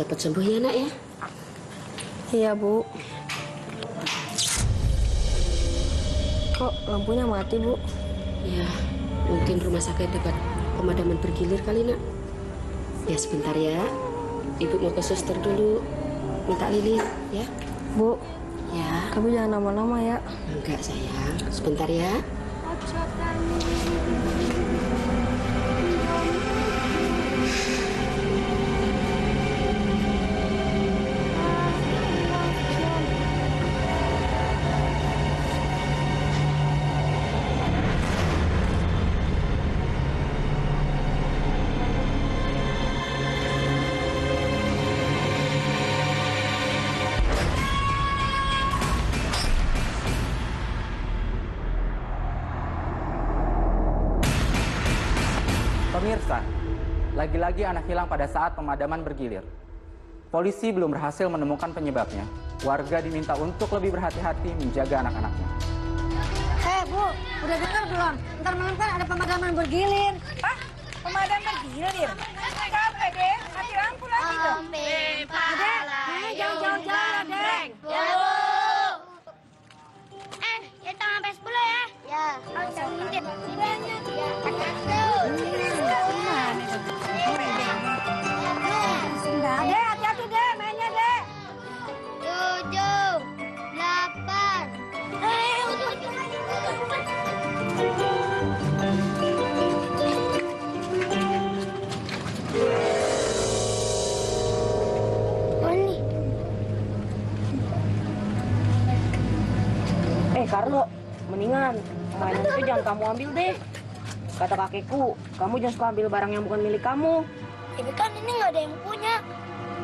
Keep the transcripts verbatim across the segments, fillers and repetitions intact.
cepat sembuh ya, nak ya? Iya, Bu. Kok lampunya mati, Bu? Ya, mungkin rumah sakit dekat pemadaman bergilir kali, nak. Ya, sebentar ya. Ibu mau ke suster dulu. Minta lilin, ya. Bu. Ya. Kamu jangan lama-lama ya. Enggak, sayang. Sebentar ya. Pemirsa, lagi-lagi anak hilang pada saat pemadaman bergilir. Polisi belum berhasil menemukan penyebabnya. Warga diminta untuk lebih berhati-hati menjaga anak-anaknya. Hei Bu, udah dengar belum? Ntar malam kan ada pemadaman bergilir. Hah? Pemadaman bergilir? Capek deh, mati lampu lagi tuh. Dek, jangan-jangan jalan, Dek. Eh, kita sampai sepuluh ya? Ya. Sampai sepuluh. Banyak. Ya. Dek, hati-hati deh, mainnya dek. Tujuh, delapan. Eh, udah, udah, udah. Eh, Carlo, mendingan mainan itu jangan kamu ambil deh. Kata kakekku, kamu jangan suka ambil barang yang bukan milik kamu. Tapi kan ini nggak ada yang punya.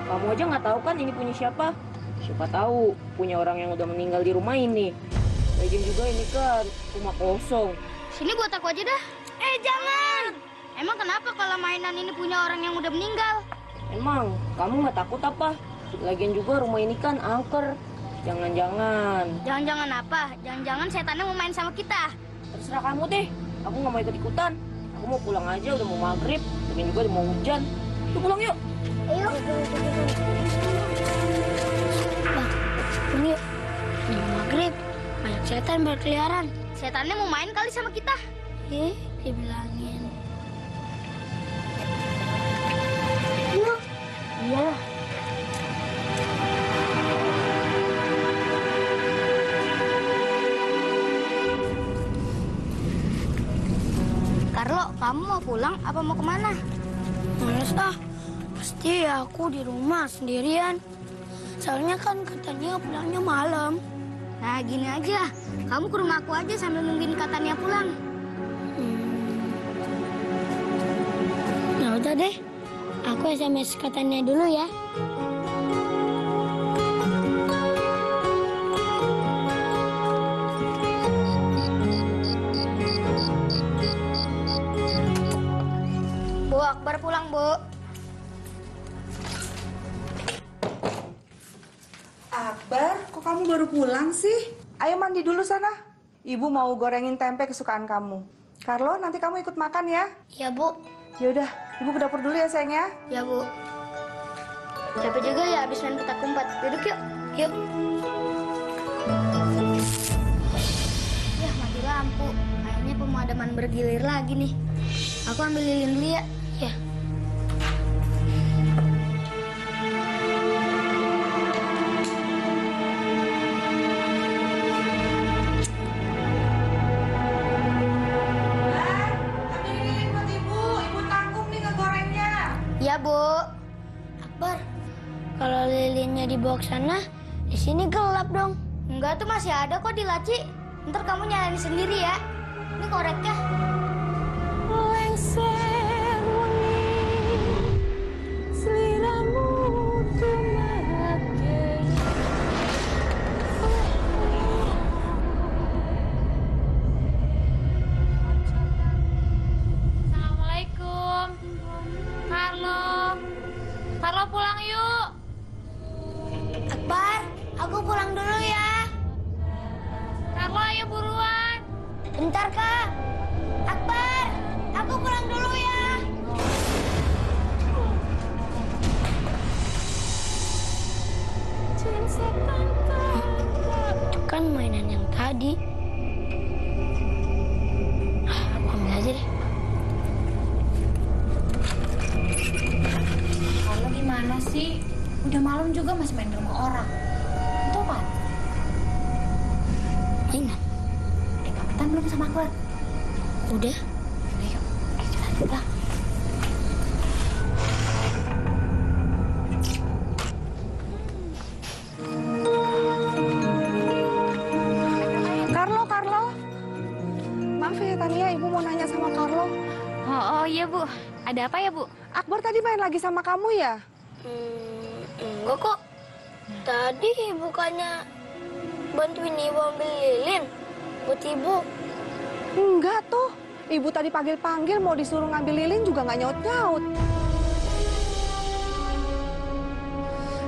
Kamu aja nggak tahu kan ini punya siapa? Siapa tahu punya orang yang udah meninggal di rumah ini. Lagian juga ini kan rumah kosong. Sini buat aku aja dah. Eh jangan! Emang kenapa kalau mainan ini punya orang yang udah meninggal? Emang kamu nggak takut apa? Lagian juga rumah ini kan angker. Jangan-jangan. Jangan-jangan apa? Jangan-jangan setannya mau main sama kita. Terserah kamu deh. Aku nggak mau ikut-ikutan. Aku mau pulang aja, udah mau maghrib. Lagian juga udah mau hujan. Pulang yuk. Ayo. Bang, pulang yuk. Ini maghrib, banyak setan berkeliaran. Setannya mau main kali sama kita. Eh, dibilangin. Iya. Iya. Carlo, kamu mau pulang apa mau kemana? Males ah, pasti aku di rumah sendirian. Soalnya kan katanya pulangnya malam. Nah gini aja, kamu ke rumah aku aja sambil nungguin katanya pulang. Hmm. Ya udah deh, aku S M S katanya dulu ya. Bu, Akbar pulang, Bu. Akbar, kok kamu baru pulang sih? Ayo mandi dulu sana. Ibu mau gorengin tempe kesukaan kamu. Carlo, nanti kamu ikut makan ya? Iya, Bu. Yaudah, Ibu ke dapur dulu ya, sayang ya? Iya, Bu. Capek juga ya abis main petak umpet. Duduk yuk. Yuk. Yah, mati lampu. Akhirnya pemadaman bergilir lagi nih. Aku ambil lilin dulu ya. Ya. Bar, ambil lilin buat Ibu. Ibu tanggung nih ngegorengnya. Ya, Bu. Akbar, kalau lilinnya dibawa ke sana, di sini gelap dong. Enggak, tuh masih ada kok di laci. Ntar kamu nyalain sendiri ya. Ini koreknya. Lengser. sih? Udah malam juga masih main di rumah orang. Itu apa? Mainan. Udah gapetan belum sama Akbar? Udah. Ayo, ayo jalan dulu. Carlo, Carlo. Maaf ya Tania, Ibu mau nanya sama Carlo. Oh, oh iya Bu. Ada apa ya Bu? Akbar tadi main lagi sama kamu ya? Hmm, enggak kok. Tadi bukannya bantuin Ibu ambil lilin buat Ibu. Enggak tuh. Ibu tadi panggil-panggil mau disuruh ngambil lilin juga nggak nyaut-nyaut.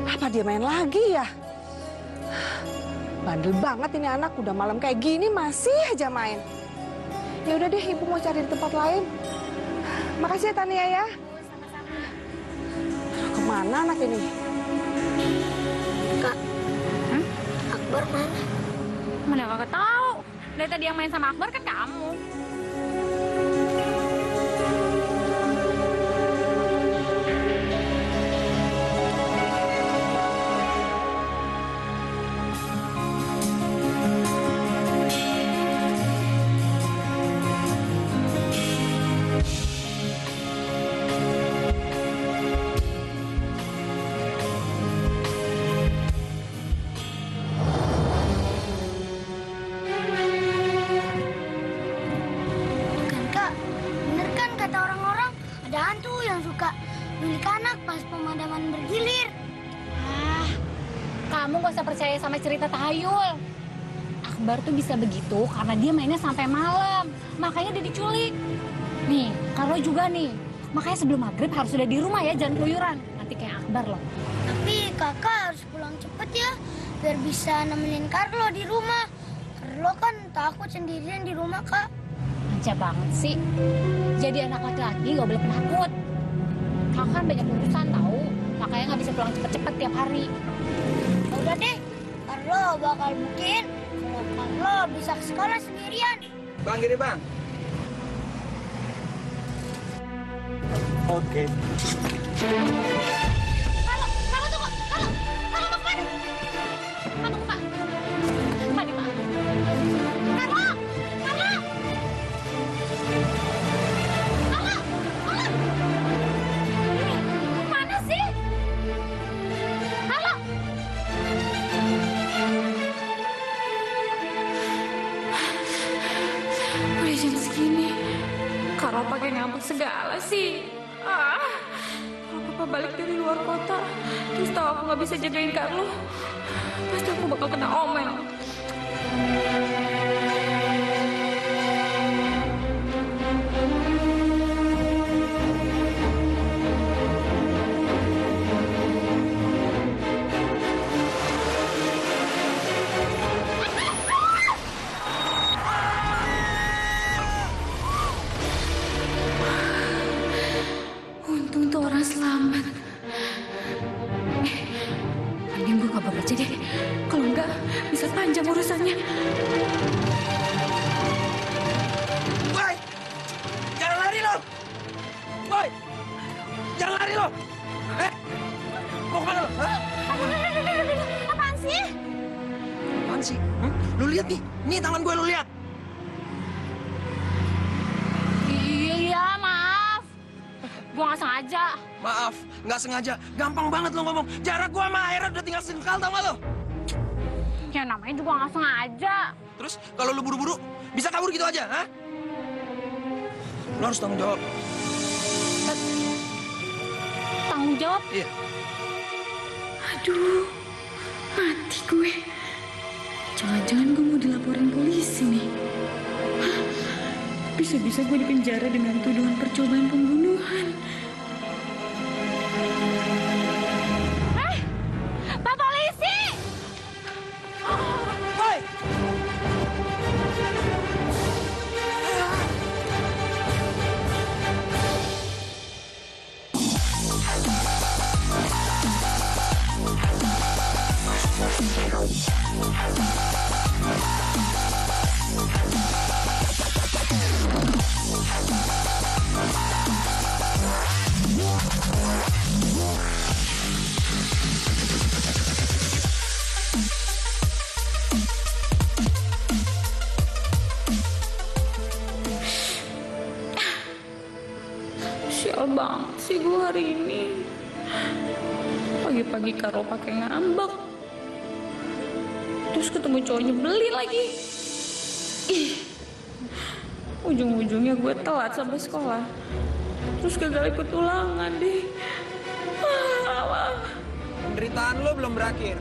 Apa dia main lagi ya? Bandel banget ini anak, udah malam kayak gini masih aja main. Ya udah deh, Ibu mau cari di tempat lain. Makasih ya Tania ya. Kemana anak ini? Kak, hmm? Akbar mana? Mana kakak tahu? Dari tadi yang main sama Akbar kan kamu. Percaya sama cerita tahayul. Akbar tuh bisa begitu karena dia mainnya sampai malam. Makanya dia diculik. Nih, Carlo juga nih. Makanya sebelum maghrib harus sudah di rumah ya, jangan keluyuran. Nanti kayak Akbar loh. Tapi kakak harus pulang cepet ya, biar bisa nemenin Carlo di rumah. Carlo kan takut sendirian di rumah, Kak. Anca banget sih. Jadi anak laki-laki gak boleh penakut. Kakak kan banyak urusan tahu. Makanya gak bisa pulang cepet-cepet tiap hari. Udah deh, Carlo bakal mungkin kalau Carlo bisa ke sekolah sendirian. Bang, gini bang. Oke. Carlo, Carlo tunggu, Carlo, Carlo mau kemana? Kamu kemana? Kemana, Pak? Carlo, Carlo, Carlo, Carlo. Kemana sih? Carlo. Udah jam segini, Carlo pakai ngambek segala sih. Ah, kalau papa balik dari luar kota, terus tahu aku nggak bisa jagain Carlo, pasti aku bakal kena omel. Sengaja, gampang banget lo ngomong. Jarak gua sama Aira udah tinggal sengkal, tau gak lo? Ya namanya juga gak sengaja. Terus kalau lo buru-buru, bisa kabur gitu aja, ha? Lo harus tanggung jawab. Tanggung jawab? Iya. Aduh, mati gue. Jangan-jangan gue mau dilaporin polisi nih. Bisa-bisa gue dipenjara dengan tuduhan percobaan pembunuhan. We'll be right back. banget sih gue hari ini. Pagi-pagi Karo pakai ngambek, terus ketemu cowoknya beli lagi. Ih, ujung-ujungnya gue telat sampai sekolah, terus gagal ikut ulangan deh. Penderitaan lo belum berakhir.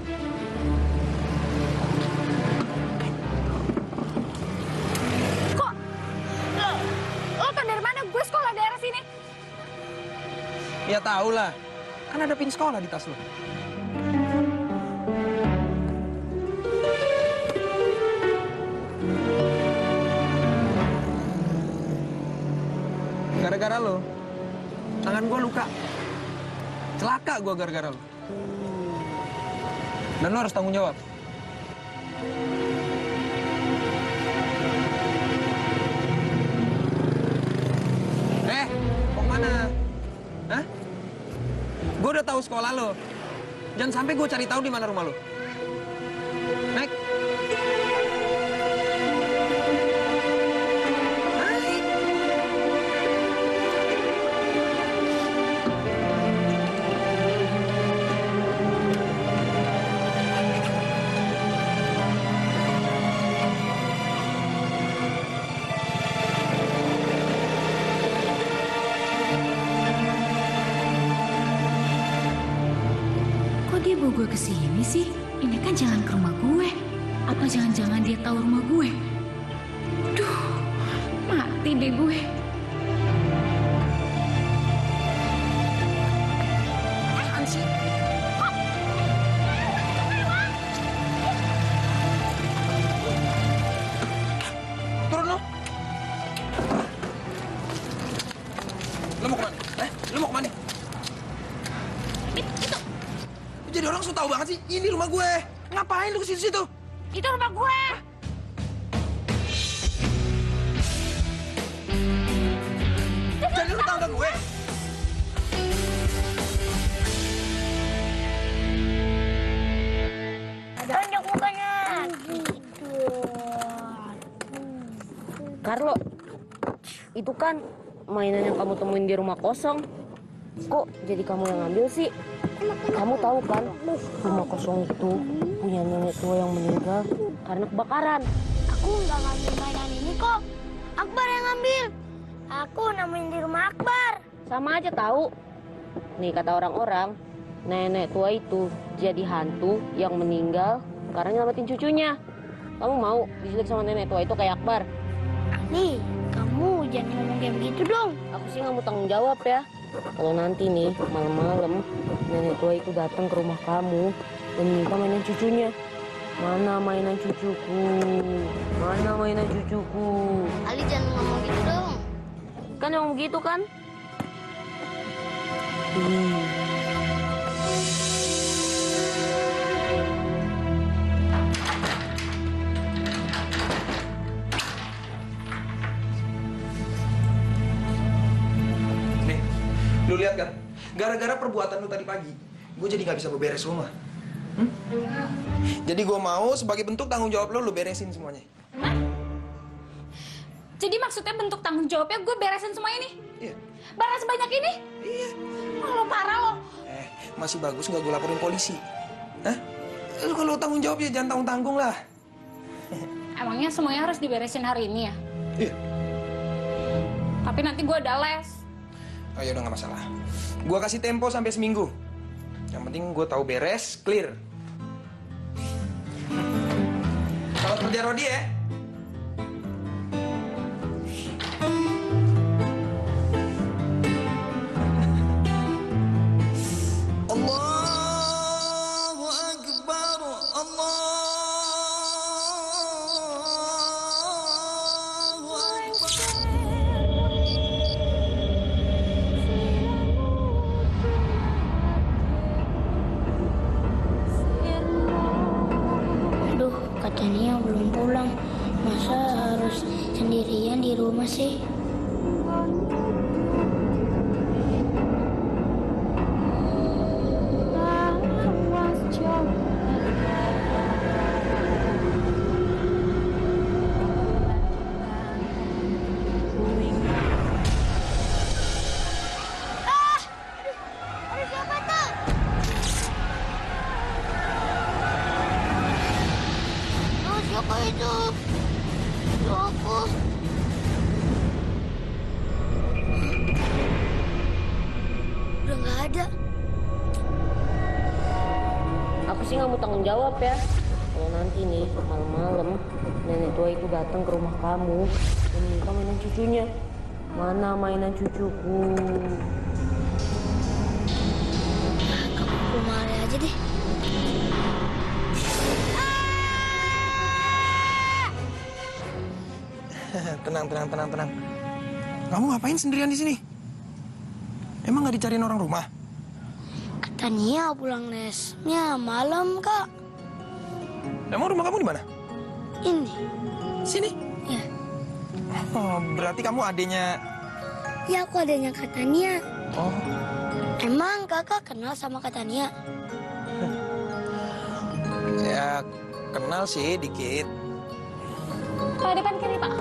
Kok lo, lo kan dari mana? Gue sekolah daerah sini. Ya tau lah, kan ada pin sekolah di tas lo. Gara-gara lo, tangan gue luka. Celaka gue gara-gara lo. Dan lo harus tanggung jawab. Eh, mau mana? Hah? Gue udah tahu sekolah lo. Jangan sampai gue cari tahu di mana rumah lo. Naik. Kesini sih, ini kan jalan ke rumah gue. Apa jangan-jangan dia tahu rumah gue? Duh, mati deh gue. Turun lo. Lo mau kemana? Eh, lo mau kemana? Jadi orang suka tahu banget sih, ini rumah gue. Ngapain lu ke situ-situ? Itu rumah gue. Jadi lu tanggung gue. Banyak mukanya. Carlo, itu kan mainan yang kamu temuin di rumah kosong. Kok jadi kamu yang ngambil sih? Kamu tahu kan, rumah kosong itu punya nenek tua yang meninggal karena kebakaran. Aku nggak ngambil mainan ini kok. Akbar yang ngambil. Aku nemuin di rumah Akbar. Sama aja tahu. Nih kata orang-orang, nenek tua itu jadi hantu yang meninggal karena nyelamatin cucunya. Kamu mau diculik sama nenek tua itu kayak Akbar? Nih, kamu jangan ngomong kayak begitu dong. Aku sih nggak mau tanggung jawab ya. Kalau nanti nih, malam-malam, nenek tua itu datang ke rumah kamu dan minta mainan cucunya. Mana mainan cucuku? Mana mainan cucuku? Ali jangan ngomong gitu dong. Kan ngomong gitu kan? Hmm. Lihat kan, gara-gara perbuatan lu tadi pagi, gue jadi nggak bisa beberes rumah. Hmm? Jadi gue mau sebagai bentuk tanggung jawab lu, lu beresin semuanya. Hah? Jadi maksudnya bentuk tanggung jawabnya gue beresin semua ini? Iya. Barang sebanyak ini? Iya. Oh, lo parah lo. Eh, masih bagus nggak gue laporin polisi. Hah? Lu kalau tanggung jawabnya jangan tanggung-tanggung lah. Emangnya semuanya harus diberesin hari ini ya? Iya. Tapi nanti gue ada les. Oh, ya udah nggak masalah. Gua kasih tempo sampai seminggu. Yang penting gue tahu beres, clear. Selamat kerja Rodi ya. Tania belum pulang. hidup. Kenapa? Udah nggak ada. Apa sih kamu tanggung jawab ya? Kalau nanti nih malam-malam nenek tua itu datang ke rumah kamu dan minta mainan cucunya, mana mainan cucuku? Kamu ke rumah Aria aja deh. Tenang, tenang, tenang, tenang. Kamu ngapain sendirian di sini? Emang nggak dicariin orang rumah? Kata Nia pulang lesnya malam, Kak. Emang rumah kamu di mana? Ini. Sini? Ya. Oh, berarti kamu adenya... Ya, aku adenya Kak Nia. Oh. Emang Kakak kenal sama Kak Nia? Ya, kenal sih dikit. Pak, depan kiri, Pak.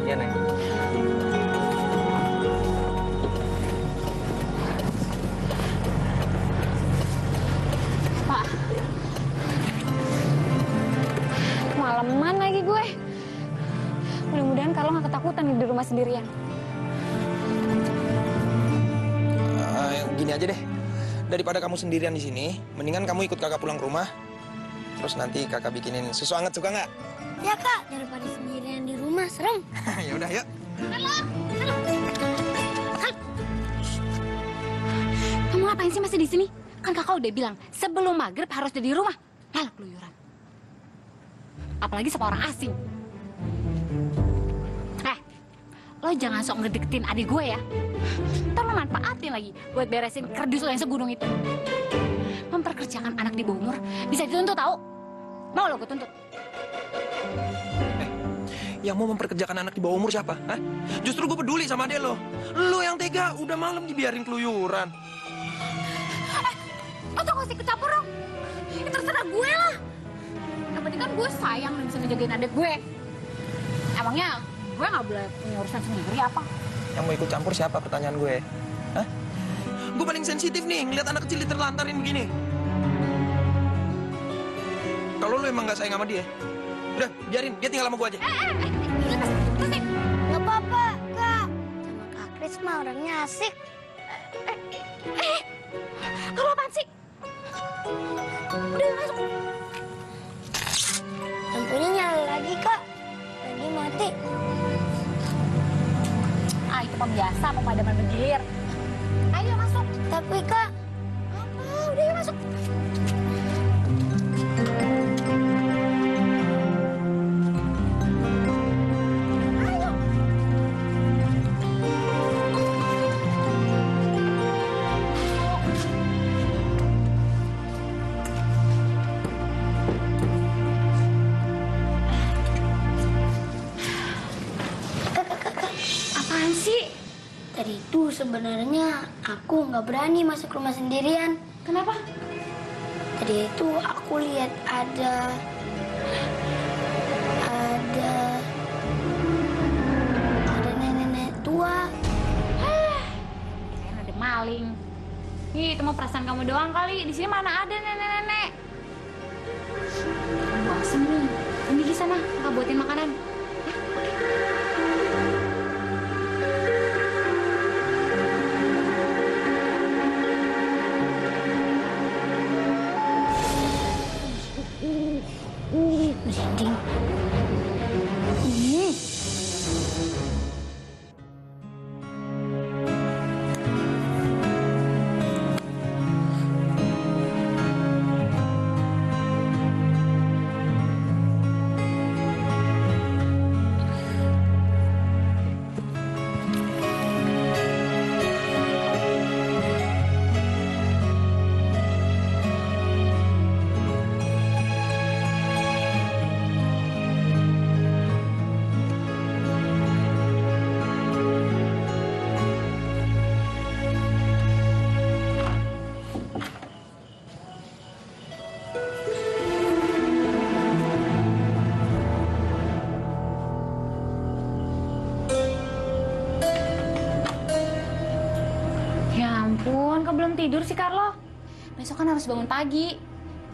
Iya, Nek. Pak. Kemalaman lagi gue. Mudah-mudahan Carlo nggak ketakutan di rumah sendirian. Uh, gini aja deh. Daripada kamu sendirian di sini, mendingan kamu ikut kakak pulang ke rumah. Terus nanti kakak bikinin susu anget, suka nggak? Ya, Kak. Daripada sendirian di rumah, serem. Ya udah, yuk. Halo, halo. Kak. Kamu ngapain sih masih di sini? Kan kakak udah bilang, sebelum maghrib harus udah di rumah. Malah keluyuran. Apalagi sama orang asing. Eh, lo jangan sok ngedeketin adik gue ya. Ntar lo manfaatin lagi buat beresin kerdus lo yang segunung itu. Memperkerjakan anak di bawah umur bisa dituntut, tahu? Mau lo gue tuntut? Eh, yang mau memperkerjakan anak di bawah umur siapa? Hah? Justru gue peduli sama adek lo. Lo yang tega, udah malam dibiarin keluyuran. Eh, lo tuh ngasih kecampur dong. Ya terserah gue lah. Yang penting kan gue sayang dan bisa ngejagain adek gue. Emangnya gue gak boleh punya urusan sendiri apa? Yang mau ikut campur siapa pertanyaan gue? Hah? Gue paling sensitif nih ngeliat anak kecil diterlantarin begini. Kalau lo emang gak sayang sama dia, udah, biarin. Dia tinggal sama gue aja. Eh, eh, eh, eh. Nggak apa-apa, Kak. Sama Kak Kris mah orangnya asik. Eh, eh, eh. Kalau apaan sih? Udah, masuk. Lampunya nyala lagi, Kak. Tadi mati. Ah, itu pembiasa, pemadaman bergilir. Ayo, masuk. Tapi, Kak. Apa? Udah, ya, masuk. Sebenarnya aku nggak berani masuk rumah sendirian. Kenapa? Tadi itu aku lihat ada ada ada nenek-nenek tua. Hah, ada maling. Ih, itu mah perasaan kamu doang kali. Di sini mana ada nenek-nenek? Aku asem nih. Ini di sana, nggak buatin makanan. Tidur sih, Carlo. Besok kan harus bangun pagi.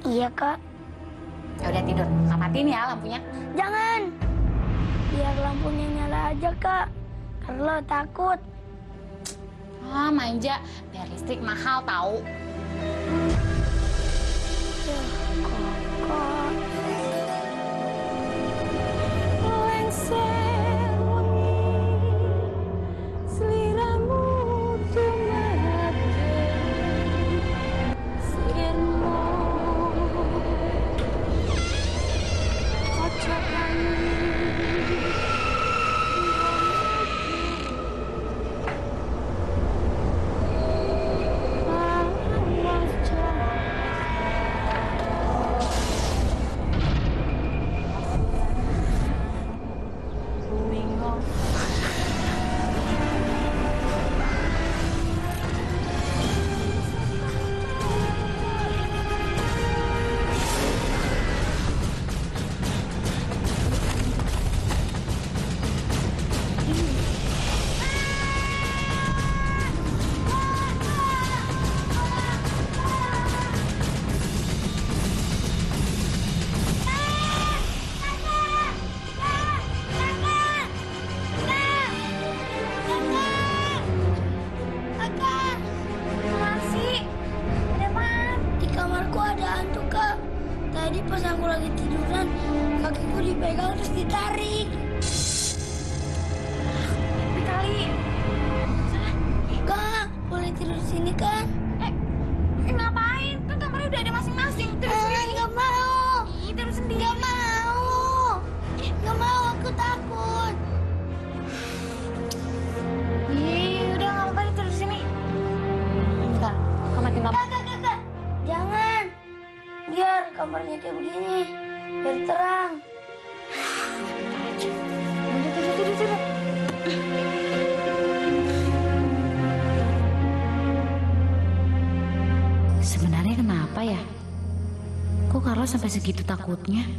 Iya, Kak. Ya udah tidur. Matiin ya lampunya. Jangan. Biar lampunya nyala aja, Kak. Carlo takut. Ah, manja. Biar listrik mahal tahu. Sampai segitu takutnya. Hei,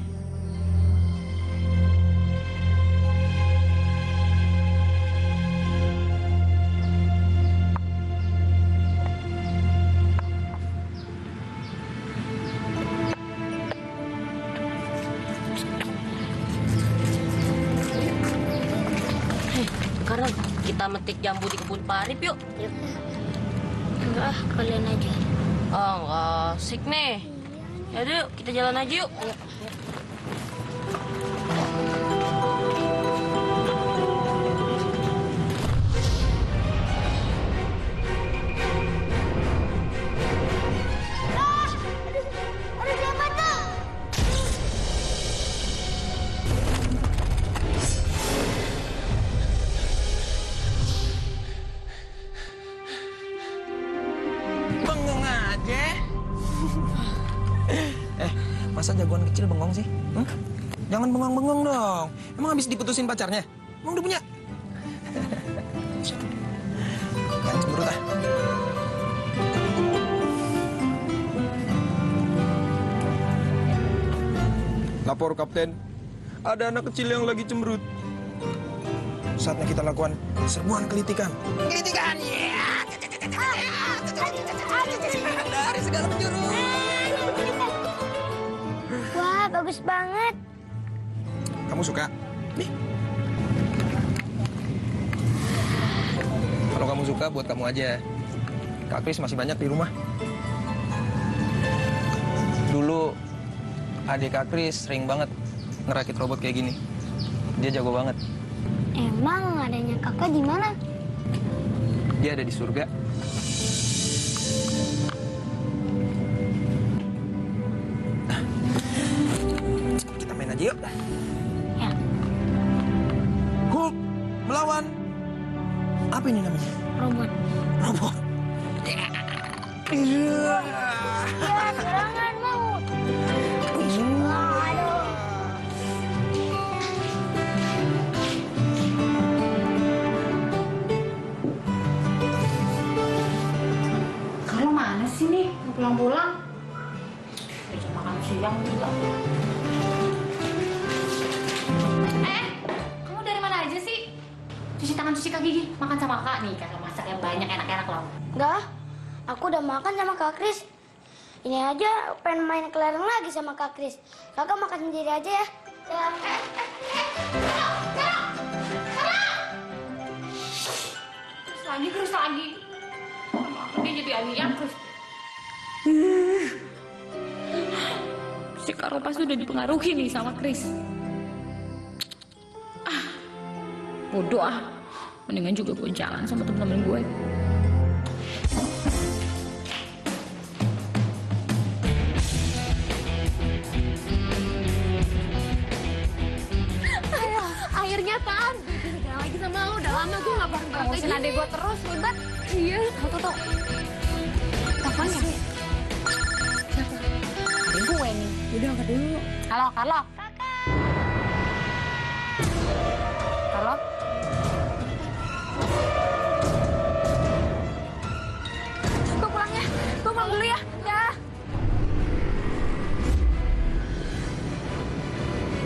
sekarang kita metik jambu di kebun Pak Arief yuk. Yuk. Enggak, kalian aja. Oh, enggak, sik nih. Yaudah, kita jalan aja yuk. Bengong sih? Hmm? Jangan bengong-bengong dong. Emang habis diputusin pacarnya? Emang udah punya? Jangan cemburu ah. Lapor kapten. Ada anak kecil yang lagi cemberut. Saatnya kita lakukan serbuan kelitikan. Kelitikan! Yeah! Dari segala penjuru. Wah, bagus banget. Kamu suka? Nih. Kalau kamu suka, buat kamu aja. Kak Kris masih banyak di rumah. Dulu, adik Kak Kris sering banget ngerakit robot kayak gini. Dia jago banget. Emang adanya kakak di mana? Dia ada di surga. Yuk. Ya. Hulk melawan apa ini namanya? Robot. Robot. Iya. Jangan mau. Aduh. Kalau mana sih nih? Pulang-pulang. Bisa makan siang juga. Cuci kaki gigi, makan sama Kak nih, karena masak yang banyak enak-enak loh. Enggak, aku udah makan sama Kak Kris. Ini aja pengen main kelereng lagi sama Kak Kris. Kakak makan sendiri aja ya. Ya. Eh, eh, eh. Terus lagi, terus lagi. Dia jadi ayam terus. Si Kak Ropas udah dipengaruhi nih sama Kris. Ah, bodoh ah. Mendingan juga gue jalan sama temen-temen gue. Ayo, akhirnya Tan. Gak lagi sama lo, udah lama gue gak bareng bareng. Ngurusin adek gue terus, bentar. Iya. Tuh, tuh, tuh. Apanya? Siapa? Adek gue nih. Udah, angkat dulu. Halo, Carlo. Kakak. Carlo. Dulu ya,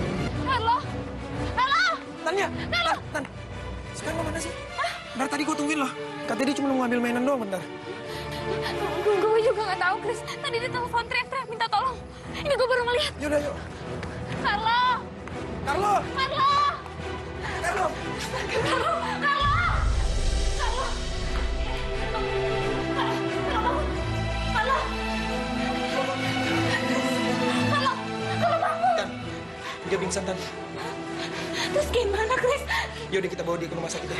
ya. Halo, halo. Tania, halo. Tan, sekarang mana sih? Ah? Dari tadi gue tungguin loh. Katanya dia cuma mau ngambil mainan doang, bentar. Gue juga nggak tahu, Kris. Tadi dia telepon teriak-teriak minta tolong. Ini gue baru ngeliat. Yaudah, yuk. Carlo. Carlo. Carlo. Carlo. Carlo. Carlo. Dia pingsan, Tan. Terus gimana, Kris? Yaudah, kita bawa dia ke rumah sakit ya.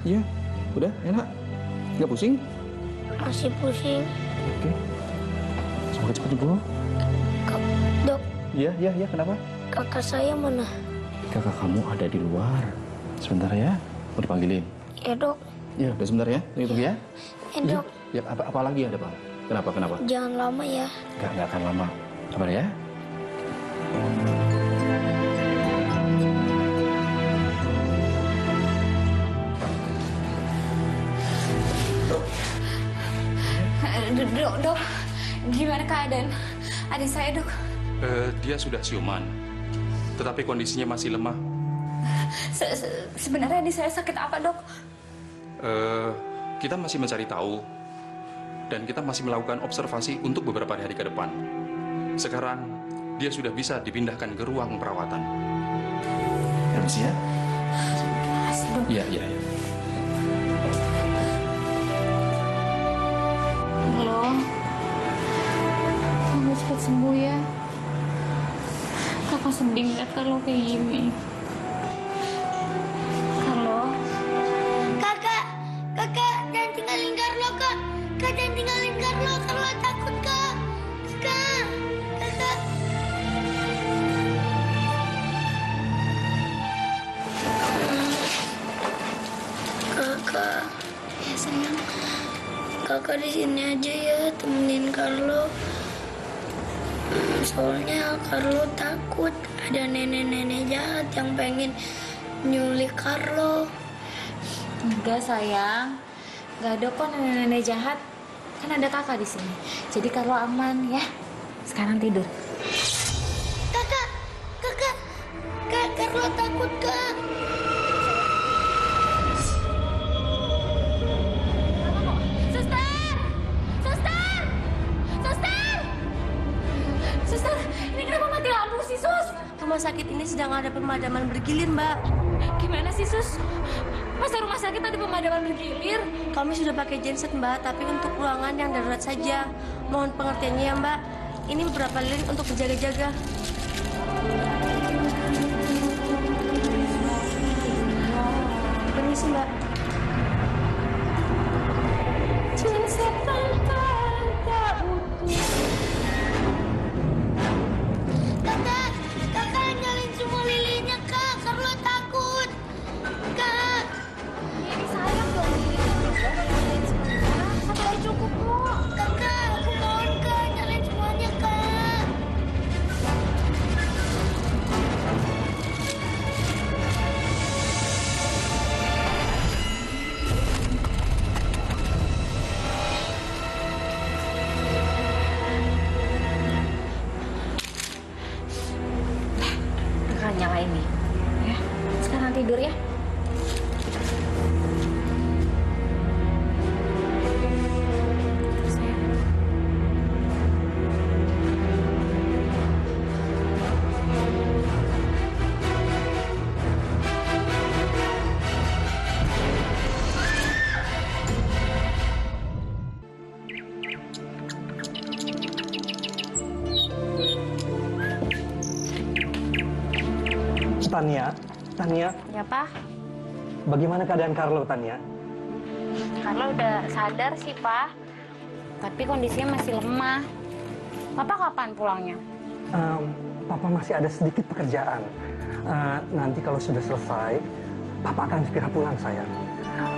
Iya, udah enak, nggak pusing? Masih pusing. Oke, semoga cepat sembuh. Dok. Iya, iya, iya. Kenapa? Kakak saya mana? Kakak kamu ada di luar. Sebentar ya, mau dipanggilin. Iya, Dok. Iya, udah sebentar ya, tunggu ya. Iya, Dok. Ya, apa, apa lagi ada Pak? Kenapa, kenapa? Jangan lama ya. Nggak, nggak akan lama. Sabar ya. Dok, Dok, gimana keadaan adik saya, Dok? Uh, dia sudah siuman, tetapi kondisinya masih lemah. Se -se Sebenarnya adik saya sakit apa, Dok? Uh, kita masih mencari tahu, dan kita masih melakukan observasi untuk beberapa hari ke depan. Sekarang, dia sudah bisa dipindahkan ke ruang perawatan. Permisi ya? Iya, iya, iya. Halo, kamu cepat sembuh ya. Kakak sedih lihat kalau kayak gini. Halo, kakak, kakak jangan tinggalin Carlo kak, kak jangan tinggalin Carlo, Carlo takut kak, kak, kakak. Kakak, ya sayang. Kakak di sini aja ya, temenin Carlo. Soalnya Carlo takut ada nenek-nenek jahat yang pengen nyulik Carlo. Enggak sayang, nggak ada kok nenek-nenek jahat. Kan ada kakak di sini, jadi Carlo aman ya. Sekarang tidur. Kakak, kakak, kak Carlo takut kak. Rumah sakit ini sedang ada pemadaman bergilir, Mbak. Gimana sih, Sus? Masa rumah sakit ada pemadaman bergilir? Kami sudah pakai genset, Mbak, tapi untuk ruangan yang darurat saja. Mohon pengertiannya ya, Mbak. Ini beberapa lilin untuk berjaga-jaga. Permisi, Mbak. Jangan setan, Pak. Tania, Tania. Ya, Pak. Bagaimana keadaan Carlo, Tania? Carlo udah sadar sih, Pak. Tapi kondisinya masih lemah. Papa kapan pulangnya? Um, Papa masih ada sedikit pekerjaan. Uh, nanti kalau sudah selesai, Papa akan segera pulang, sayang.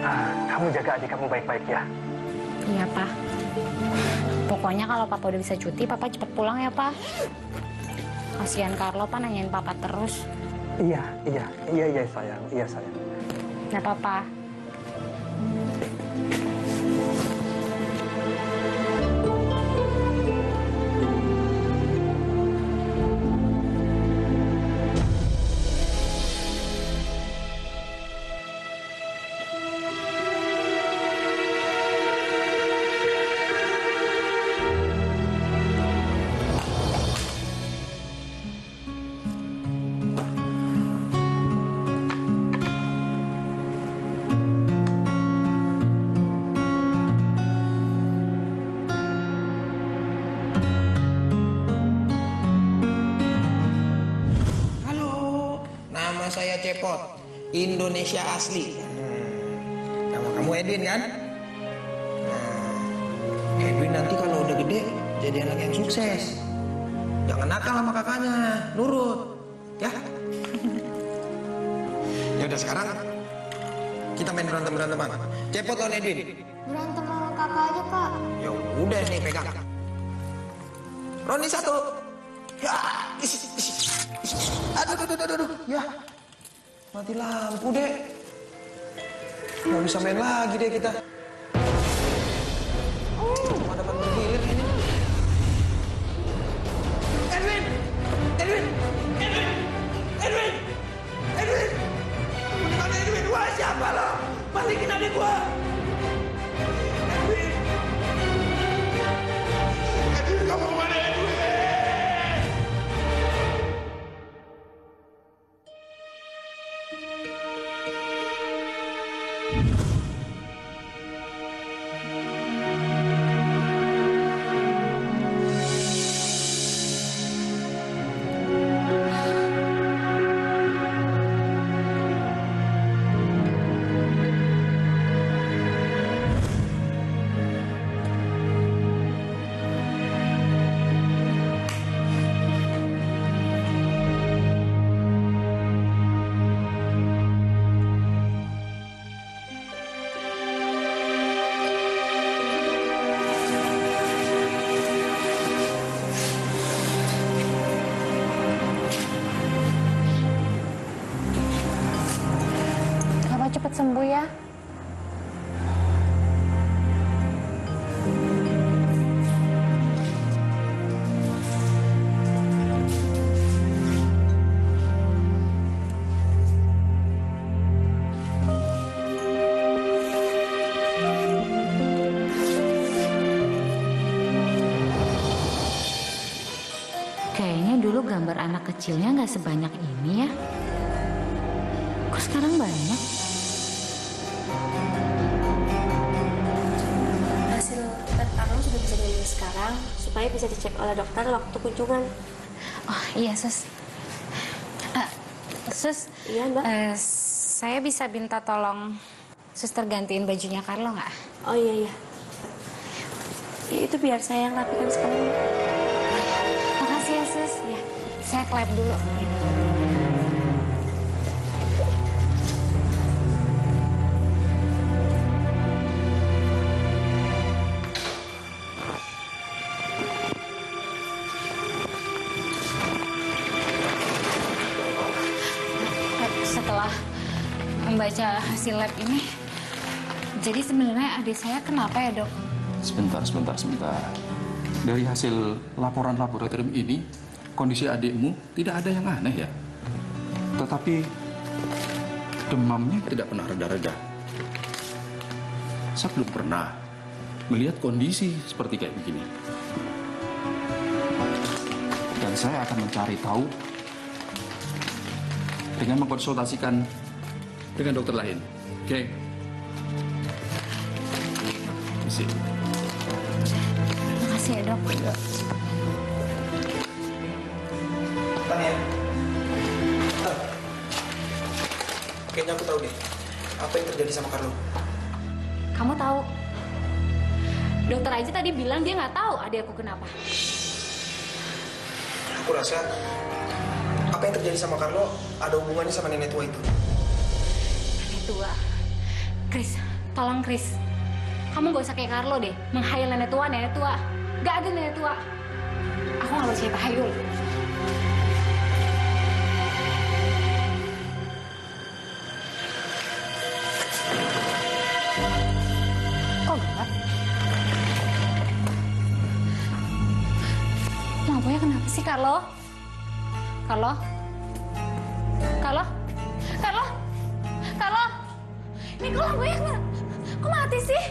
Uh, kamu jaga adik kamu baik-baik ya. Iya, Pak. Pokoknya kalau Papa udah bisa cuti, Papa cepat pulang ya, Pak. Kasihan Carlo, Pak, nanyain Papa terus. Iya, iya, iya, iya, sayang. Iya, sayang. Nggak apa-apa. Saya Cepot, Indonesia asli. Hmm. Nama kamu Edwin kan? Nah, Edwin nanti kalau udah gede jadi anak yang sukses. Jangan nakal sama kakaknya, nurut, ya. Ya udah sekarang kita main berantem beranteman. Cepot lawan Edwin. Berantem sama kakak aja, Pak. Ya udah nih pegang. Roni satu. Ya. Aduh, aduh, aduh, aduh, ya. Mati lampu deh. Nggak bisa main lagi deh kita. Cuma dapat bergilir ini. Edwin! Edwin! Edwin! Edwin! Edwin! Mana Edwin? Wah, siapa lo? Balikin adik gua! Edwin! Edwin, kamu kemana Edwin? Sembuh ya. Kayaknya dulu gambar anak kecilnya nggak sebanyak ini ya. Kok sekarang banyak? Sekarang supaya bisa dicek oleh dokter waktu kunjungan. Oh iya sus, uh, sus, iya mbak. Uh, saya bisa minta tolong suster gantiin bajunya Carlo nggak? Oh iya iya. Itu biar saya yang rapikan sekalian. Makasih ya sus. Ya, saya klep dulu. Membaca hasil lab ini, jadi sebenarnya adik saya kenapa ya dok? Sebentar, sebentar, sebentar. Dari hasil laporan laboratorium ini, kondisi adikmu tidak ada yang aneh ya. Tetapi demamnya tidak pernah reda-reda. Saya belum pernah melihat kondisi seperti kayak begini. Dan saya akan mencari tahu dengan mengkonsultasikan dengan dokter lain, oke? Okay. Terima kasih ya dok. Ya. Tanya. Kayaknya aku tahu deh, apa yang terjadi sama Carlo. Kamu tahu? Dokter Aji tadi bilang dia nggak tahu adik aku kenapa. Aku rasa apa yang terjadi sama Carlo ada hubungannya sama nenek tua itu. Nenek tua? Kris, tolong Kris. Kamu gak usah kayak Carlo deh, menghayal nenek tua, nenek tua. Gak ada nenek tua. Aku gak percaya tahayul. Kok gelap? Lampunya kenapa sih, Carlo? Carlo? Carlo? Carlo? Carlo? Ini kok lampunya kenapa? Kok mati sih?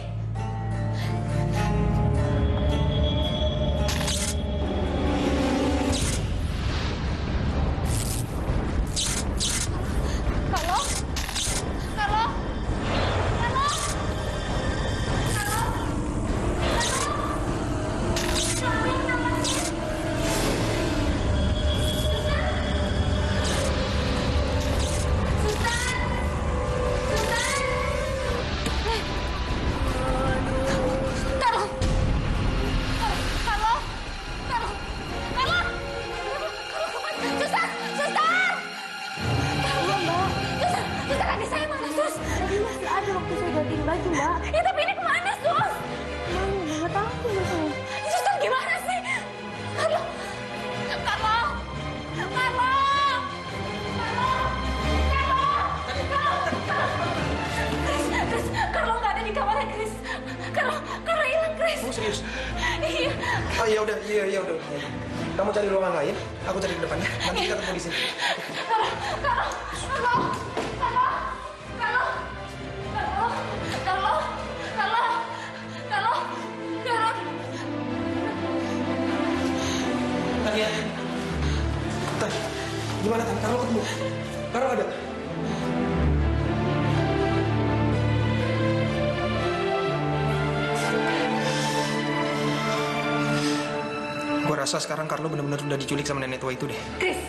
Sekarang Carlo benar-benar udah diculik sama nenek tua itu deh. Kris,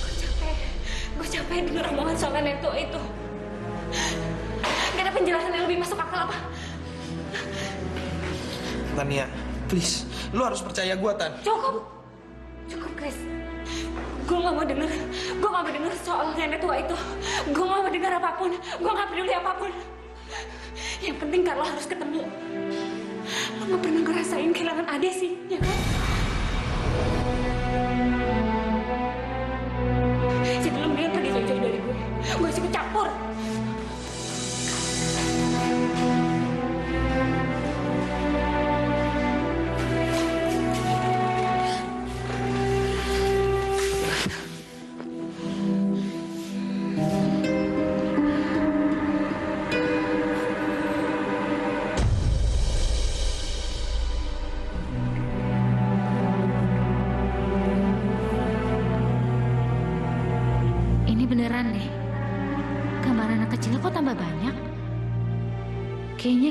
gue capek, gue capek dengar omongan soal nenek tua itu. Gak ada penjelasan yang lebih masuk akal apa? Tania, please, lu harus percaya gue Tan. Cukup, cukup Kris. Gue gak mau dengar, gue gak mau dengar soal nenek tua itu. Gue gak mau dengar apapun, gue gak peduli apapun. Yang penting Carlo harus ketemu. Lo gak pernah ngerasain kehilangan adek sih, ya kan? Jadi lo mendingan pergi jauh-jauh dari gue. Gue harus ikut campur.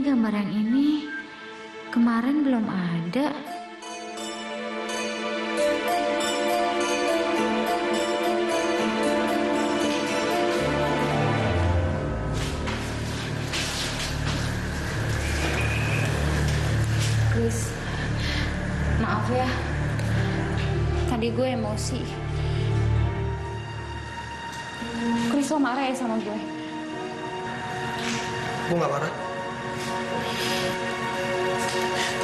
Gambaran ini kemarin belum ada. Kris, maaf ya. Tadi gue emosi. Kris, lo marah ya sama gue? Gue gak marah.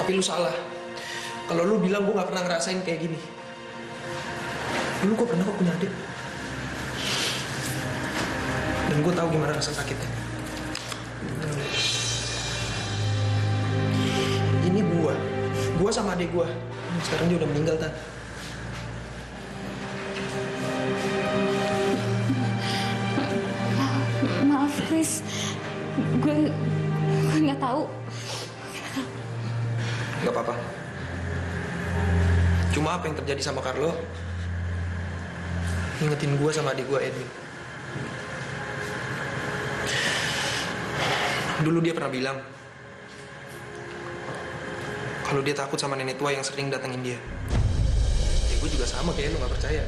Tapi lu salah. Kalau lu bilang gue gak pernah ngerasain kayak gini. Dulu gue pernah kok punya adik. Dan gue tahu gimana rasa sakitnya. Ini gue. Gue sama adik gue. Sekarang dia udah meninggal, Tan. Maaf, Kris. Gue... gue gak tahu. Gak apa-apa. Cuma apa yang terjadi sama Carlo ngingetin gue sama adik gue Edwin. Dulu dia pernah bilang kalau dia takut sama nenek tua yang sering datengin dia. Ya gue juga sama, kayaknya lu gak percaya.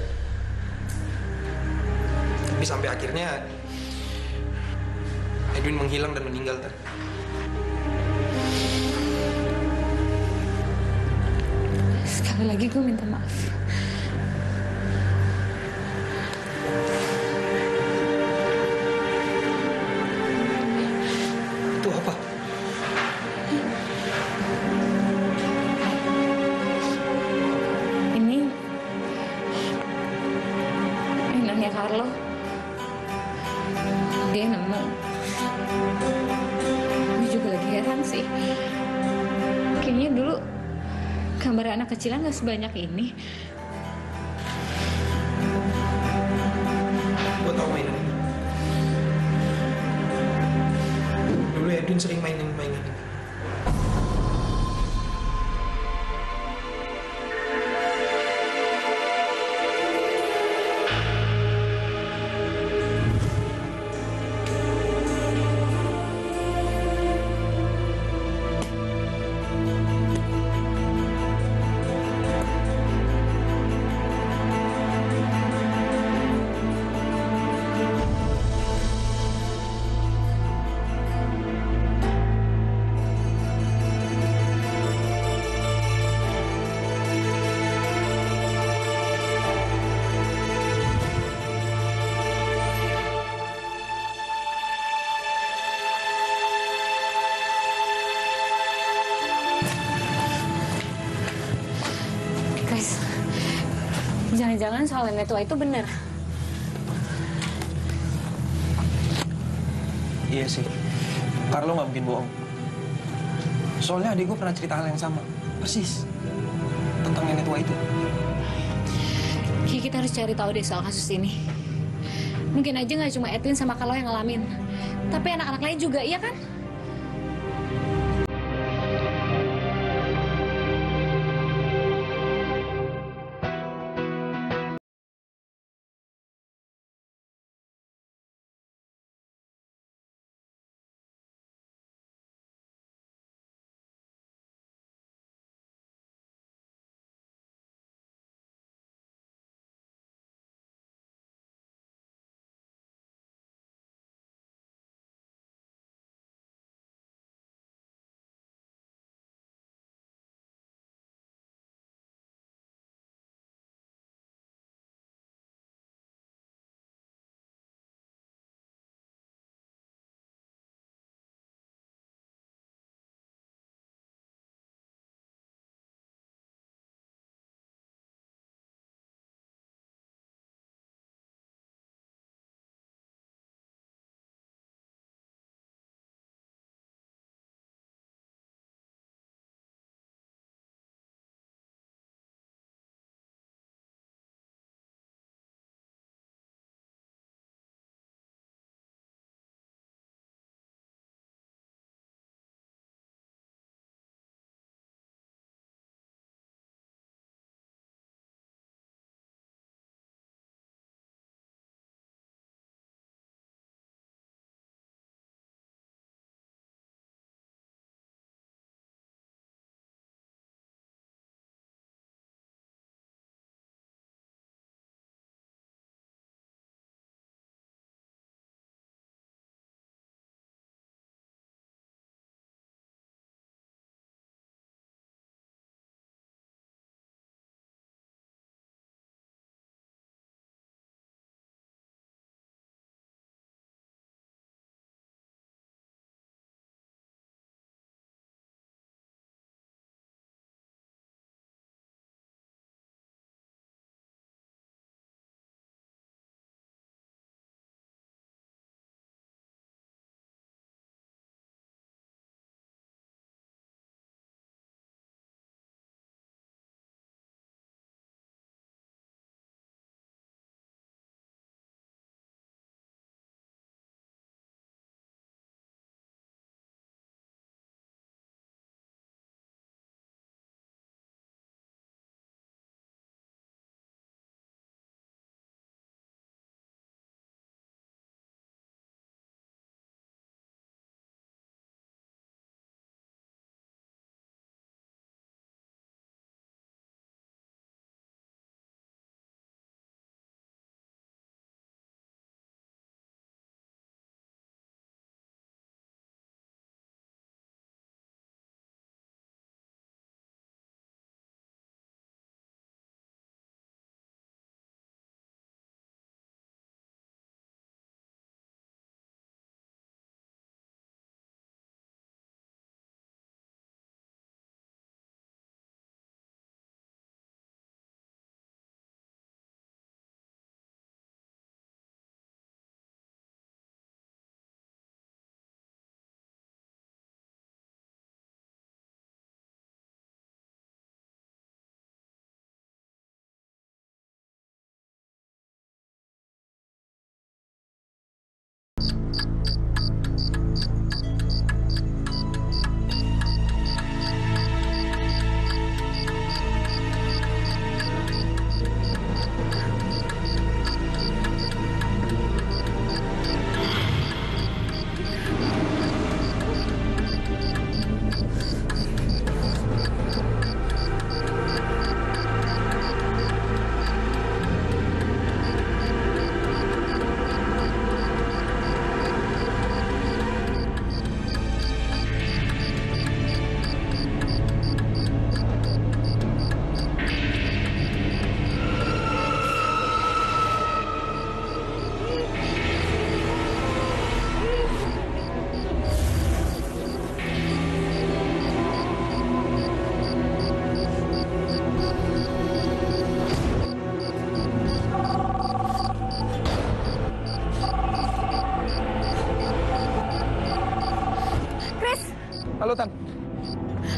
Tapi sampai akhirnya Edwin menghilang dan meninggal, Tan. Sekali lagi gue minta maaf. Itu apa? Ini mainannya Carlo. Dia nemu. Gue juga lagi heran sih. Kayaknya dulu gambar anak kecilan nggak sebanyak ini. Gue tau mainan. Dulu Edwin sering mainin mainan. Jangan-jangan soal nenek tua itu benar. Iya sih. Carlo nggak mungkin bohong. Soalnya adik gue pernah cerita hal yang sama. Persis. Tentang nenek tua itu. Ki, kita harus cari tahu deh soal kasus ini. Mungkin aja nggak cuma Edwin sama Carlo yang ngalamin. Tapi anak-anak lain juga, iya kan?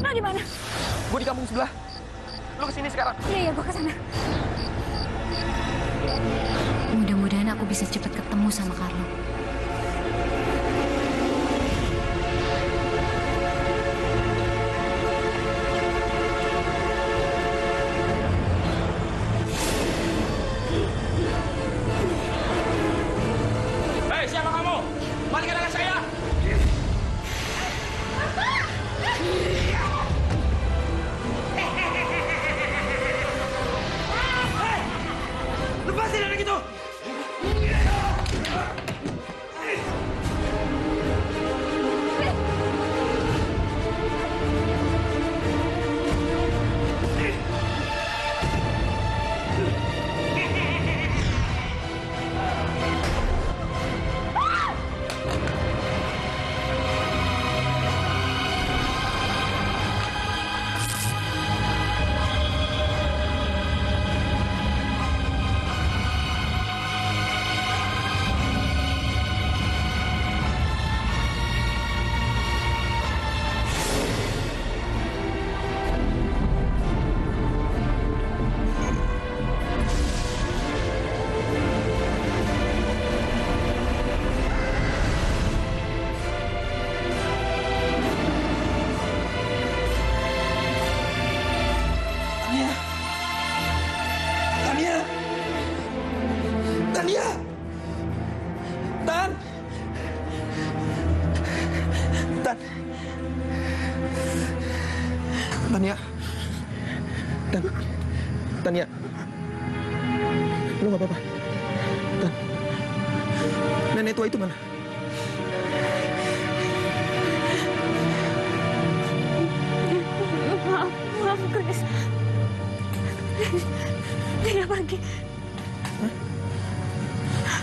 Lo di mana? Gue di kampung sebelah. Lo kesini sekarang. Iya, iya, gue kesana. Mudah-mudahan aku bisa cepat ketemu sama Carlo. Tania, Tan, Tania, lu nggak apa-apa? Tan, nenek tua itu mana? Maaf, maaf Kris, dia pergi. Hah?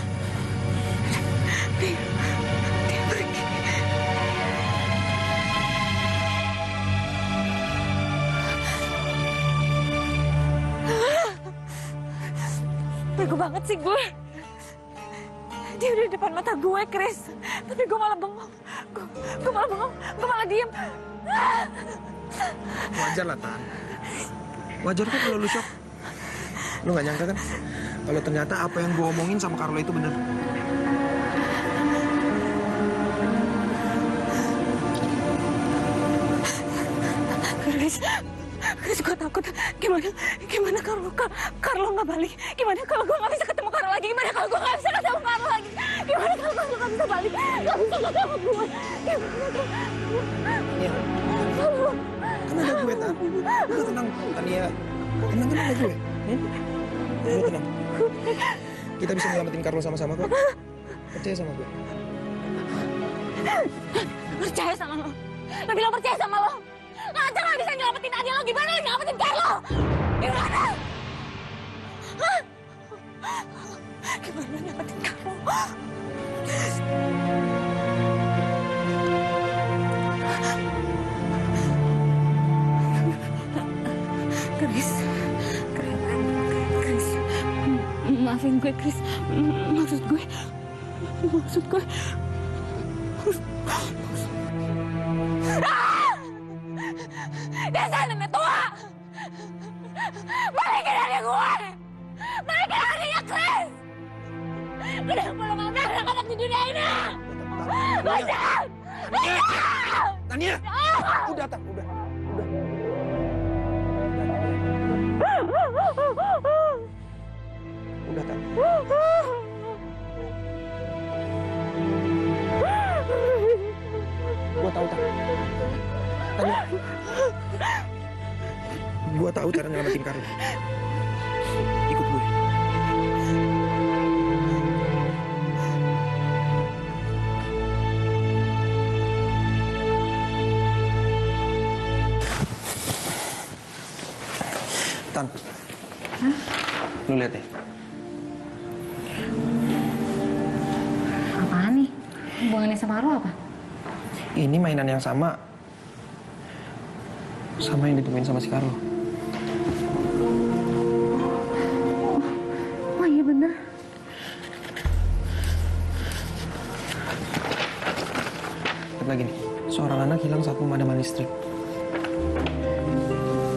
Bego banget sih gue. Dia udah di depan mata gue, Kris. Tapi gue malah bengong. Gue, gue malah bengong. Gue malah diem. Wajar lah, Tan. Wajar kok kalau lu shock. Lu gak nyangka kan? Kalau ternyata apa yang gue omongin sama Carlo itu bener. Kris. Kris, gue takut. Gimana, gimana Carlo, Carlo nggak balik? Gimana kalau gue nggak bisa ketemu Carlo lagi? Gimana kalau gue nggak bisa ketemu Carlo lagi? Gimana kalau gue nggak bisa balik? Nggak bisa ketemu gue. Gimana? Kan ada gue, Tan. Lu tenang, Tania. Tenang, tenang ada gue. Lu tenang. Kita bisa menyelamatin Carlo sama-sama kok. Percaya sama gue. Percaya sama lo. Nggak bilang percaya sama lo. Ngajar nggak bisa nyelamatin Tania lo, gimana nyelamatin Carlo? Gimana? Hah? Gimana nyelamatin Carlo? Kris, Kris, maafin gue Kris, maksud gue, maksud gue. Dasar nenek tua! Balikin adik gue! Balikin adiknya Kris! Kenapa lo gak pernah ngomong di dunia ini? Bajak! Bajak! Tania! Udah, Tan. Udah. Udah. Udah, Tan. Gue tahu, Tan. Tania. Gue tahu cara nyelamatin Carlo. Ikut gue. Tan. Hah? Lu lihat deh. Apaan nih? Hubungannya sama Carlo apa? Ini mainan yang sama. Sama yang ditemuin sama si Carlo. Wah, iya bener. Lihat lagi nih, seorang anak hilang saat pemadaman listrik.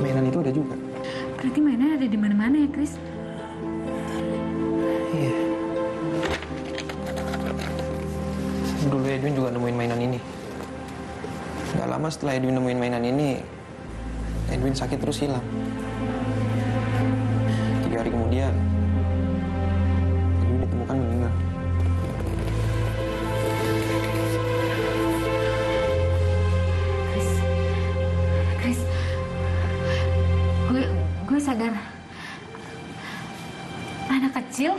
Mainan itu ada juga. Berarti mainan ada di mana-mana ya, Kris? Iya. Dulu Edwin juga nemuin mainan ini. Gak lama setelah Edwin nemuin mainan ini, Edwin sakit terus hilang. Tiga hari kemudian, Edwin ditemukan meninggal. Kris, Kris, gue, gue sadar. Anak kecil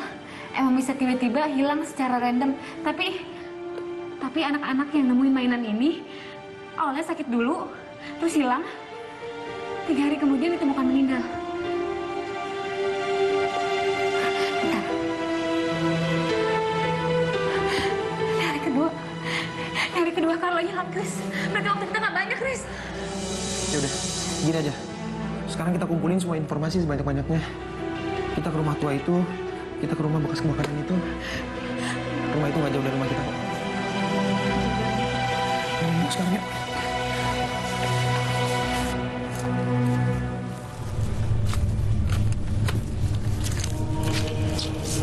emang bisa tiba-tiba hilang secara random, tapi, tapi anak-anak yang nemuin mainan ini awalnya sakit dulu, terus hilang. Tiga hari kemudian ditemukan meninggal. Bentar. Di hari kedua, di hari kedua Carlo hilang, Kris. Berarti waktu kita nggak banyak, Kris. Ya udah, gini aja. Sekarang kita kumpulin semua informasi sebanyak-banyaknya. Kita ke rumah tua itu, kita ke rumah bekas kebakaran itu. Rumah itu nggak jauh dari rumah kita. Nah, sekarang yuk.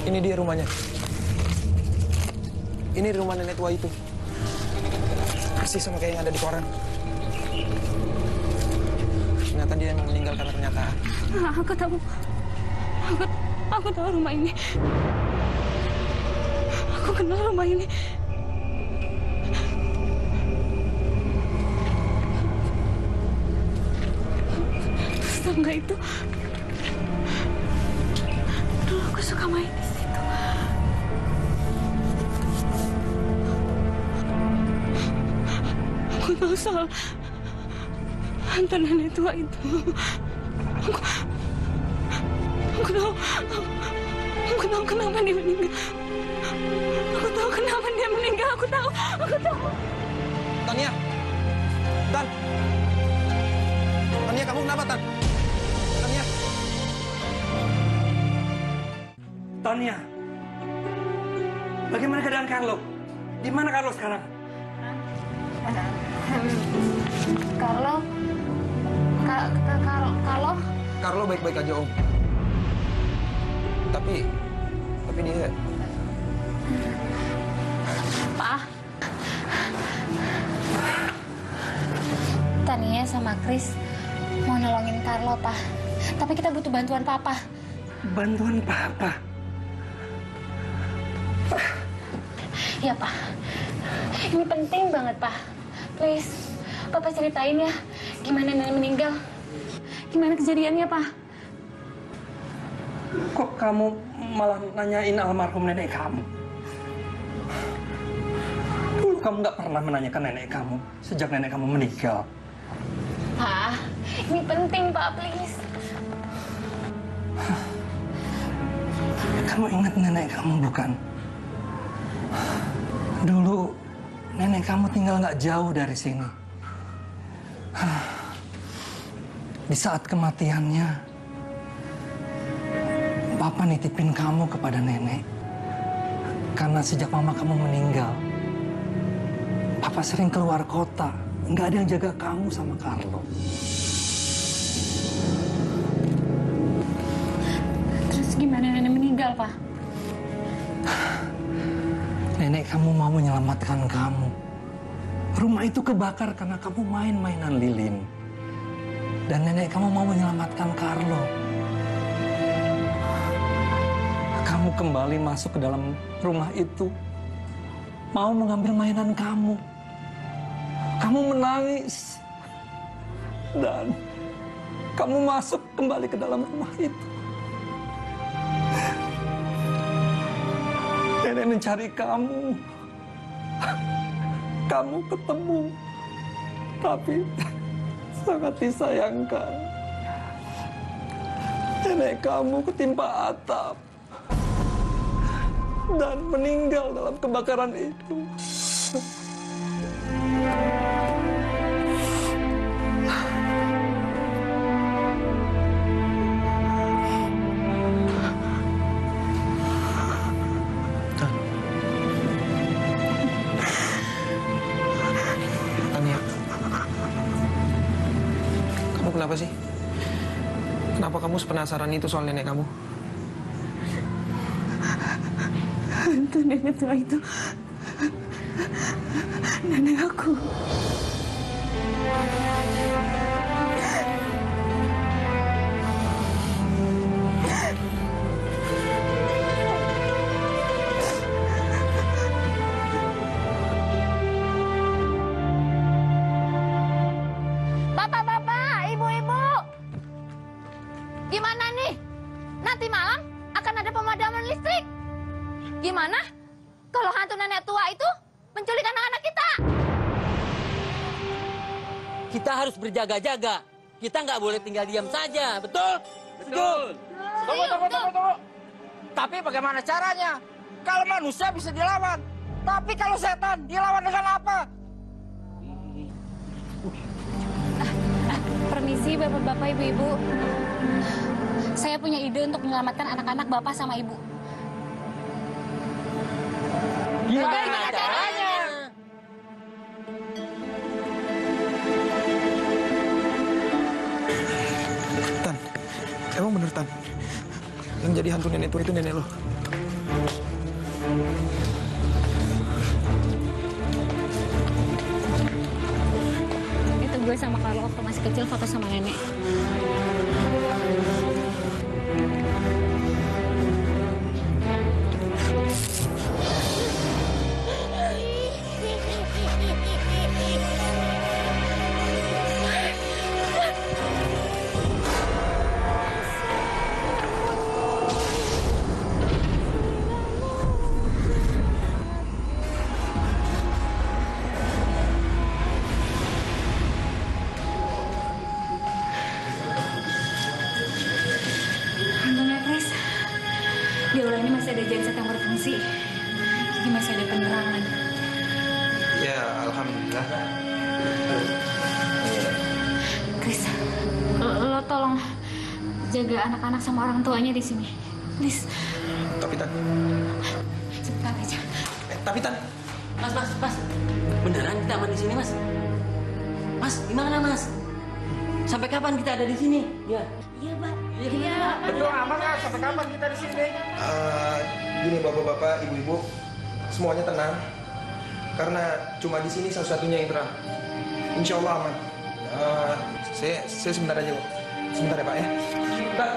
Ini dia rumahnya. Ini rumah nenek tua itu. Persis sama kayak yang ada di koran. Ternyata dia emang meninggal karena pernyataan. Aku tahu. Aku, aku tahu rumah ini. Aku kenal rumah ini. Tetangga itu. Dulu aku suka main di situ. Aku tahu soal hantar nenek tua itu. Aku, aku tahu, aku, aku tahu kenapa dia meninggal. Aku tahu kenapa dia meninggal. Aku tahu, aku tahu. Tania, Tan, Tania kamu kenapa Tan? Tania, bagaimana keadaan Carlo? Di mana Carlo sekarang? Carlo, Carlo, Carlo baik-baik aja Om. Tapi, tapi dia. Pak, Tania sama Kris mau nolongin Carlo Pak. Tapi kita butuh bantuan Papa. Bantuan Papa? Iya, Pak. Ini penting banget, Pak. Please, Papa ceritain ya gimana nenek meninggal. Gimana kejadiannya, Pak? Kok kamu malah nanyain almarhum nenek kamu? Dulu kamu nggak pernah menanyakan nenek kamu sejak nenek kamu meninggal. Pak, ini penting, Pak. Please. Kamu ingat nenek kamu, bukan? Dulu, nenek kamu tinggal nggak jauh dari sini. Di saat kematiannya, Papa nitipin kamu kepada nenek. Karena sejak mama kamu meninggal, Papa sering keluar kota. Nggak ada yang jaga kamu sama Carlo. Terus gimana nenek meninggal, Pak? Nenek kamu mau menyelamatkan kamu. Rumah itu kebakar karena kamu main mainan lilin. Dan nenek kamu mau menyelamatkan Carlo. Kamu kembali masuk ke dalam rumah itu. Mau mengambil mainan kamu. Kamu menangis. Dan kamu masuk kembali ke dalam rumah itu. Nenek mencari kamu. Kamu ketemu. Tapi sangat disayangkan. Nenek kamu ketimpa atap. Dan meninggal dalam kebakaran itu. kenapa sih? Kenapa kamu sepenasaran itu soal nenek kamu? Hantu nenek tua itu nenek aku. Jaga-jaga, kita nggak boleh tinggal diam saja, betul? Betul. Tunggu, tunggu, tunggu, tunggu. Tapi bagaimana caranya? Kalau manusia bisa dilawan, tapi kalau setan dilawan dengan apa? Permisi bapak-bapak, ibu-ibu. Saya punya ide untuk menyelamatkan anak-anak bapak sama ibu. Gimana caranya? Emang bener, Tan? Yang jadi hantu nenek tua itu nenek lo. Itu gue sama Carlo waktu masih kecil foto sama nenek. Anak-anak sama orang tuanya di sini, please. Tapi Tan, cepat aja. Eh, tapi Tan, mas, mas, mas, beneran kita aman di sini, mas? Mas, gimana mas? Sampai kapan kita ada di sini? Ya. Iya, Pak. Iya. Betul aman kan? Sampai kapan kita di sini? Uh, gini, bapak-bapak, ibu-ibu, semuanya tenang. Karena cuma di sini satu-satunya yang terang. Insya Allah aman. Uh, saya, saya sebentar aja, Pak. Sebentar ya, Pak ya. Pak.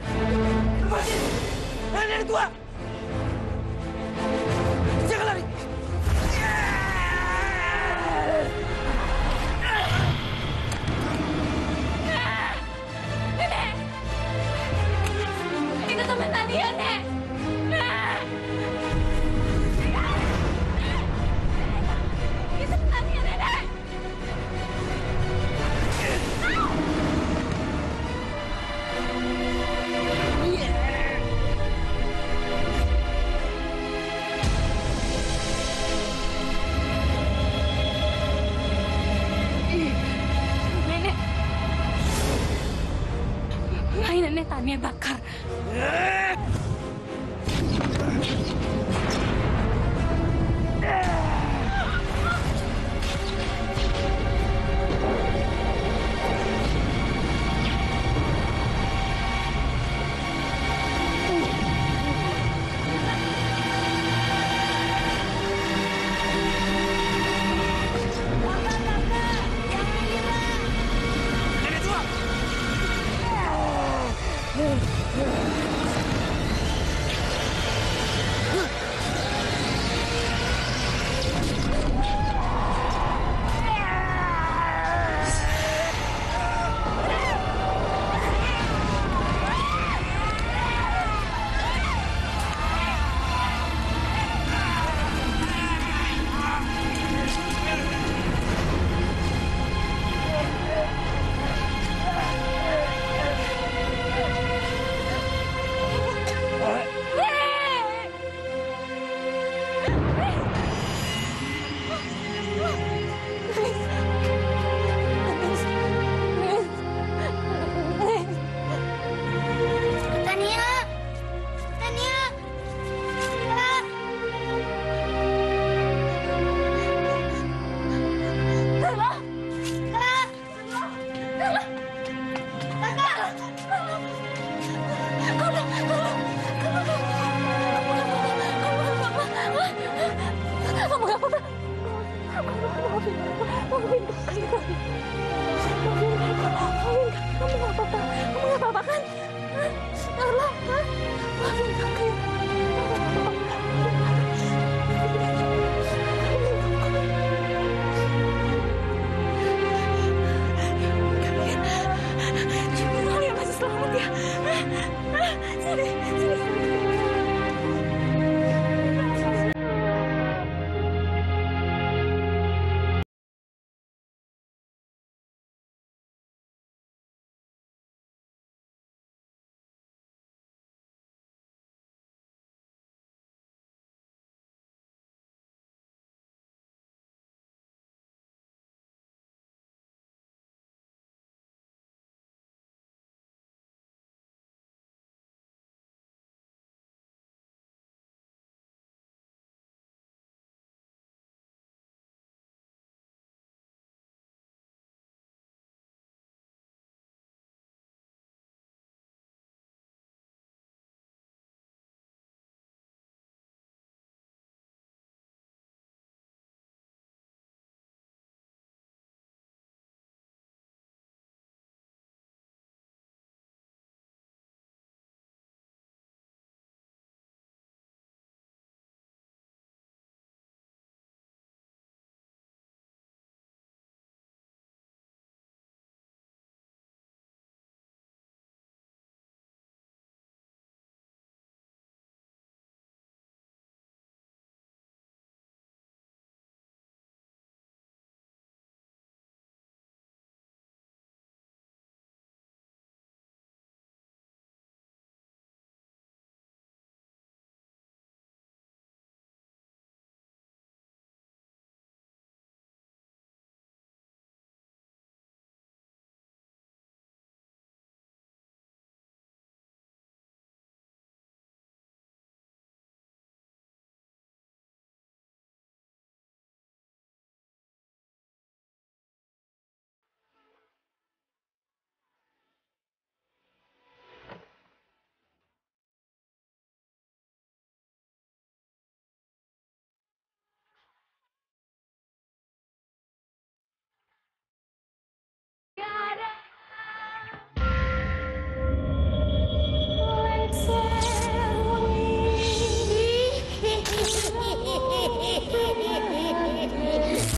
Lepasin! Jangan lari gua! Jangan lari! Nenek! Itu teman Tania, Nek! Tania bakar. Yeah.